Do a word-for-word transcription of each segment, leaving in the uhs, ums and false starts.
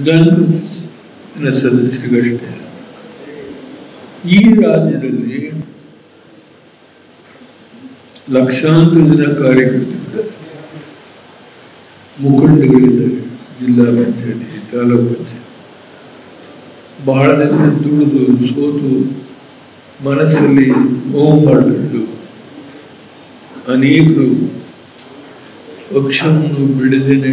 ಉದಾಹರಣೆ ಸದಸ್ಯಗಷ್ಟೇ. ಈ ರಾಜ್ಯದಲ್ಲಿ ಲಕ್ಷಾಂತರ ಜನ ಕಾರ್ಯಕರ್ತರಿದ್ದಾರೆ, ಮುಖಂಡಗಳಿದ್ದಾರೆ. ಜಿಲ್ಲಾ ಪಂಚಾಯತಿ, ತಾಲೂಕು ಪಂಚಾಯತಿ ಬಹಳ ಜನ ದುಡಿದು ಸೋತು ಮನಸ್ಸಲ್ಲಿ ನೋವು ಮಾಡಿಕೊಂಡು ಅನೇಕರು ಪಕ್ಷವನ್ನು ಬಿಡದೇನೆ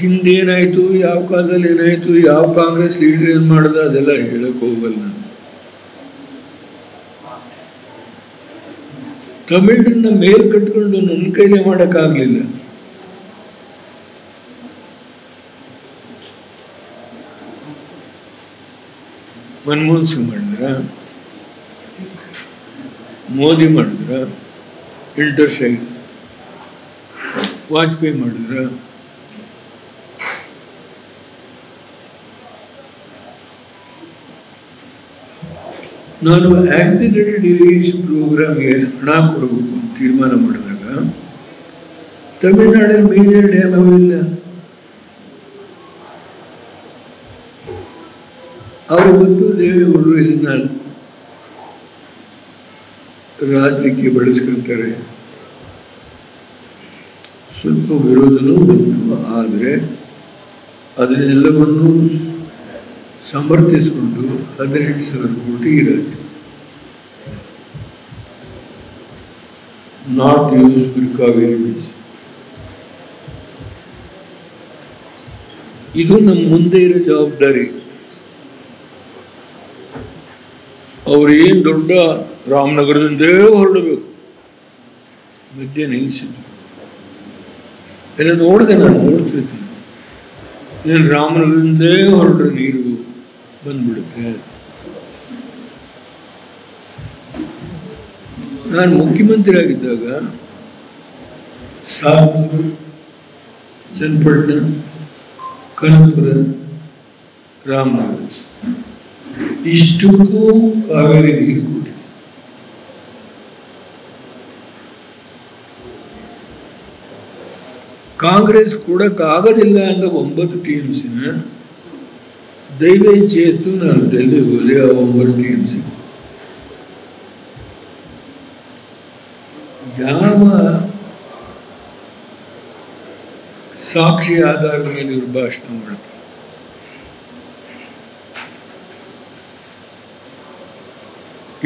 ಹಿಂದೇನಾಯ್ತು, ಯಾವ ಕಾಲದಲ್ಲಿ ಏನಾಯ್ತು, ಯಾವ ಕಾಂಗ್ರೆಸ್ ಲೀಡರ್ ಏನ್ ಮಾಡ್ದ ಅದೆಲ್ಲ ಹೇಳಕ್ ಹೋಗಲ್ಲ ನಾನು. ತಮಿಳನ್ನ ಮೇಲ್ ಕಟ್ಕೊಂಡು ನನ್ನ ಕೈಲೇ ಮಾಡಕ್ಕಾಗ್ಲಿಲ್ಲ. ಮನಮೋಹನ್ ಸಿಂಗ್ ಮಾಡಿದ್ರ, ಮೋದಿ ಮಾಡಿದ್ರ, ಇಂಟರ್ಶ್ ಆಗಿದೆ, ವಾಜಪೇಯಿ ಮಾಡಿದ್ರ, ನಾನು ಆಕ್ಸಿಲರೇಟೆಡ್ ಇರಿಗೇಷನ್ ಪ್ರೋಗ್ರಾಮ್ಗೆ ಹಣ ಕೊಡಬೇಕು ತೀರ್ಮಾನ ಮಾಡಿದಾಗ ತಮಿಳುನಾಡಿನ ಮೇಜರ್ ಡ್ಯಾಮ್ ಅವಿಲ್ಲ. ಅವರು ಬಂದು ದೇವೇಗೌಡರು ಇದನ್ನ ರಾಜ್ಯಕ್ಕೆ ಬಳಸ್ಕೊಳ್ತಾರೆ. ಸ್ವಲ್ಪ ವಿರೋಧನೂ ಬಂತು, ಆದರೆ ಅದನ್ನೆಲ್ಲವನ್ನು ಸಮರ್ಥಿಸಿಕೊಂಡು ಹದಿನೆಂಟು ಸಾವಿರ ಕೋಟಿ ಈ ರಾಜ್ಯ ನಾಟ್ ಯೂಸ್ ಕಾವೇರಿ. ಇದು ನಮ್ಮ ಮುಂದೆ ಇರೋ ಜವಾಬ್ದಾರಿ. ಅವ್ರು ಏನು ದೊಡ್ಡ ರಾಮನಗರದಿಂದ ಹೊರಡಬೇಕು ಮಧ್ಯ ನಿಲ್ಲಿಸಿದ್ರು. ಎಲ್ಲ ನೋಡಿದೆ, ನಾನು ನೋಡ್ತಿರ್ತೀನಿ. ಏನು ರಾಮನಗರದಿಂದೇ ಹೊರಡ್ರೆ ನೀರು ಬಂದ್ಬಿಡುತ್ತೆ. ನಾನು ಮುಖ್ಯಮಂತ್ರಿ ಆಗಿದ್ದಾಗ ಸಾಗರ್, ಚನ್ನಪಟ್ಟಣ, ಕನಕಪುರ, ರಾಮನಗರ ಇಷ್ಟಕ್ಕೂ ಕಾವೇರಿ ನೀರು ಕೊಟ್ಟಿದೆ. ಕಾಂಗ್ರೆಸ್ ಕೊಡಕ್ಕಾಗೋದಿಲ್ಲ ಅಂತ ಒಂಬತ್ತು ಟಿ ಎಂ ಸಿನ ದೈವೇ ಚೇತು ನಾನು ಡೆಲ್ಲಿ ಹೋದೆ. ಆ ಒಂಬತ್ತು ಟಿ ಎಂ ಸಿ ಯಾವ ಸಾಕ್ಷಿ ಆಧಾರದ ಮೇಲೆ ಇವರು ಭಾಷಣ ಮಾಡುತ್ತೆ?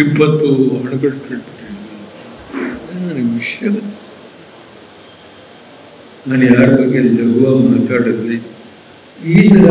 ಇಪ್ಪತ್ತು ಹಣಗಟ್ಟು ಕಟ್ಬಿಟ್ಟಿದ್ದೀನಿ. ನನಗೆ ವಿಷಯ ನಾನು ಯಾರ ಬಗ್ಗೆ ಜಗುವ ಮಾತಾಡಲಿ. ಈ ಥರ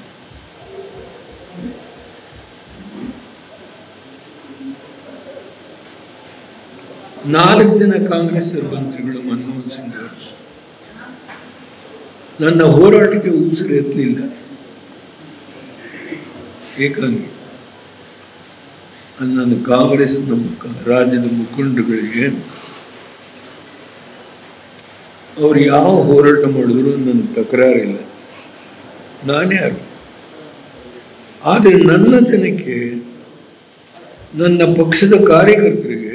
ನಾಲ್ಕು ಜನ ಕಾಂಗ್ರೆಸ್ ಮಂತ್ರಿಗಳು ಮನಮೋಹನ್ ಸಿಂಗ್ ಅವರು ನನ್ನ ಹೋರಾಟಕ್ಕೆ ಉಸಿರು ಎತ್ತಲಿಲ್ಲ. ಏಕಾಂಗಿ ನನ್ನ ಕಾಂಗ್ರೆಸ್ನ ರಾಜ್ಯದ ಮುಖಂಡರುಗಳಿಗೆ ಅವ್ರು ಯಾವ ಹೋರಾಟ ಮಾಡಿದ್ರು ನನ್ನ ತಕರಾರಿಲ್ಲ. ನಾನೇ ಯಾರು? ಆದರೆ ನನ್ನ ಜನಕ್ಕೆ, ನನ್ನ ಪಕ್ಷದ ಕಾರ್ಯಕರ್ತರಿಗೆ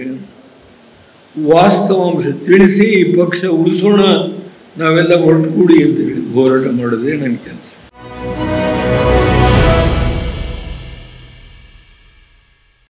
ವಾಸ್ತವಾಂಶ ತಿಳಿಸಿ ಈ ಪಕ್ಷ ಉಳಿಸೋಣ, ನಾವೆಲ್ಲ ಒಟ್ಟುಗೂಡಿ ಅಂತ ಹೇಳಿ ಹೋರಾಟ ಮಾಡೋದೇ ನನ್ನ ಕೆಲಸ.